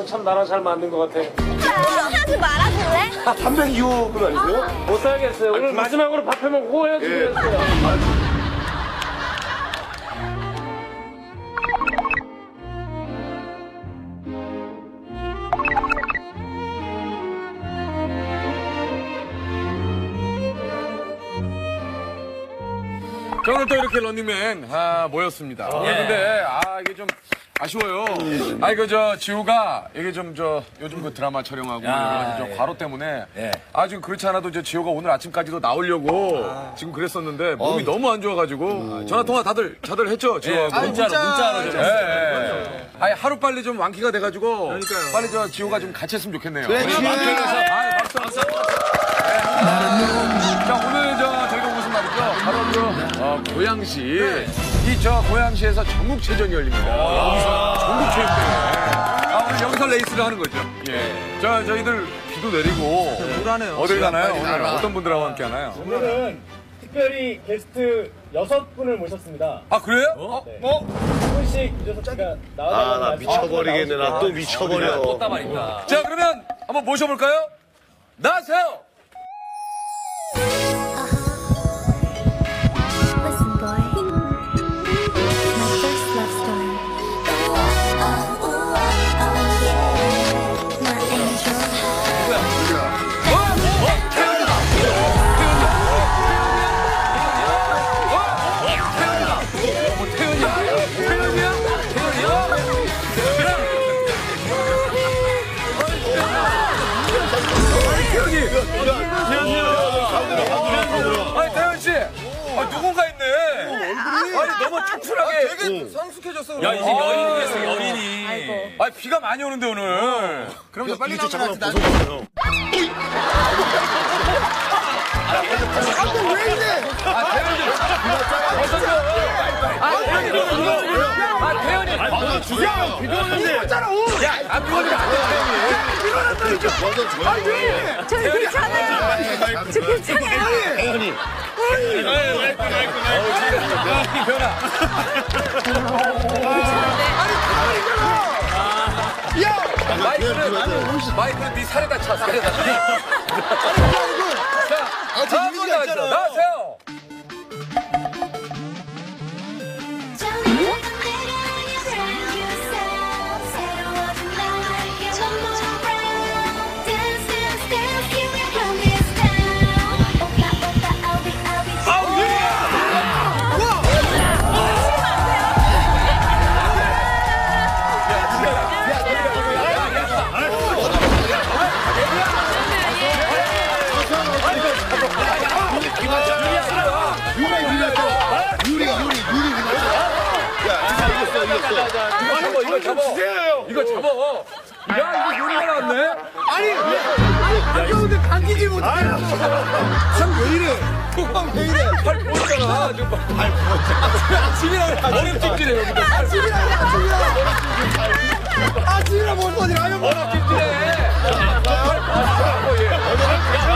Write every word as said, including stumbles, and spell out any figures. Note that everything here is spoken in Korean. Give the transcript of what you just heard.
그래서 참 나랑 잘 맞는 것 같아. 하지 말아줄래? 아, 삼백이 호분 아니고요? 아. 못 살겠어요. 오늘 아니, 마지막으로 밥 해먹고 호 헤어지기로 했어요. 예. 자, 오늘 또 이렇게 런닝맨 아, 모였습니다. 아, 예. 근데 아 이게 좀 아쉬워요. 예. 아 이거 저 지호가 이게 좀 저 요즘 그 드라마 촬영하고 아, 좀 예. 과로 때문에 예. 아주 그렇지 않아도 저 지호가 오늘 아침까지도 나오려고 아. 지금 그랬었는데 몸이 어. 너무 안 좋아가지고 아, 전화 통화 다들 다들 했죠 지호하고. 예. 문자로 문자로. 문자로. 예. 예. 아니 하루 빨리 좀 완쾌가 돼가지고 그러니까요. 빨리 저 지호가 예. 좀 같이 했으면 좋겠네요. 그래. 예. 아, 박수 박수. 자 오늘 저 저희가 무슨 말이죠? 바로 저. 어, 고양시. 네. 이 저 고양시에서 전국체전이 열립니다. 아 여기서 전국체전. 아, 오늘 여기서 레이스를 하는 거죠. 예. 자, 저희들 비도 내리고. 불안해요. 어딜 가나요? 오늘 알아. 어떤 분들하고 함께 하나요? 오늘은 특별히 게스트 여섯 분을 모셨습니다. 아, 그래요? 어? 네. 어? 한 분씩 모셔서 제가 나와달라고. 아, 나 미쳐버리겠네. 나 또 미쳐버려. 아, 떴다 말인가. 자, 그러면 한번 모셔볼까요? 나세요! 너무 촉촉하게 아, 되게 성숙해졌어. 야, 이제 여인이 됐어, 여인이. 아이고. 아, 비가 많이 오는데, 오늘. 어. 그럼 저 빨리 나가면 안 돼. 아, 왜 이래? 아, 태연이. 아, 태연이. 아, 태연이. 아, 주야, 비가 오는데. 야, 아, 비가 오는데. 아, 왜 이래? 저 괜찮아요. 저 괜찮아요. 태연이. 마이크는 네 살에다 차, 살에다 차. 자, 다음 분 나왔죠. 나와세요. 이거 잡아. 이거 잡아. 야, 이거 요리가 나왔네? 아니, 아니, 반겨운데 반기지 못해. 참, 왜 이래? 참, 왜 이래? 발 부었잖아. 지금 발 부었잖아. 아침이라 그래. 어렵 찜질해, 여기. 아침이라 그래, 아침이라. 아침이라 뭔 소리야, 아니, 뭐. 어렵 찜질해. 발 부었어.